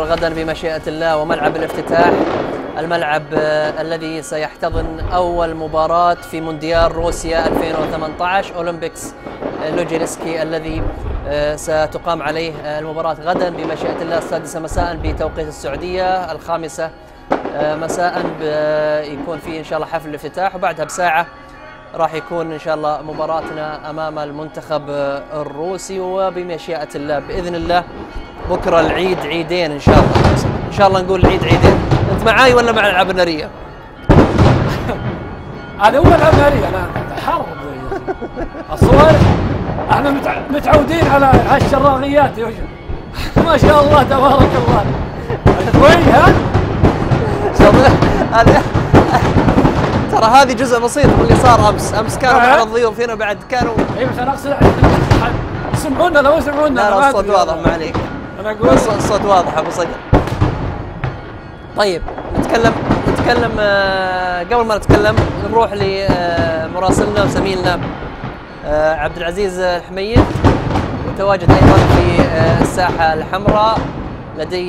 غدا بمشيئة الله وملعب الافتتاح، الملعب الذي سيحتضن أول مباراة في مونديال روسيا 2018 أولمبيكس لوجينسكي الذي ستقام عليه المباراة غدا بمشيئة الله السادسة مساء بتوقيت السعودية، الخامسة مساء يكون فيه إن شاء الله حفل الافتتاح، وبعدها بساعة راح يكون إن شاء الله مباراتنا أمام المنتخب الروسي. وبمشيئة الله بإذن الله بكرة العيد عيدين إن شاء الله، إن شاء الله نقول العيد عيدين. أنت معاي ولا مع الألعاب النارية؟ أنا هو الألعاب النارية، أنا حرب الصور، احنا متعودين على هالشراغيات يا وجه، ما شاء الله تبارك الله. شوي ها؟ ترى هذه جزء بسيط من اللي صار أمس، أمس كانوا بعض الضيوف هنا بعد كانوا إي بس أنا أقصد يسمعونا لو يسمعونا. لا الصوت واضح ما عليك، أنا أقول الصوت واضح أبو صقر. طيب نتكلم قبل ما نتكلم نروح لمراسلنا وزميلنا عبد العزيز الحميد، متواجد أيضا في الساحة الحمراء لدي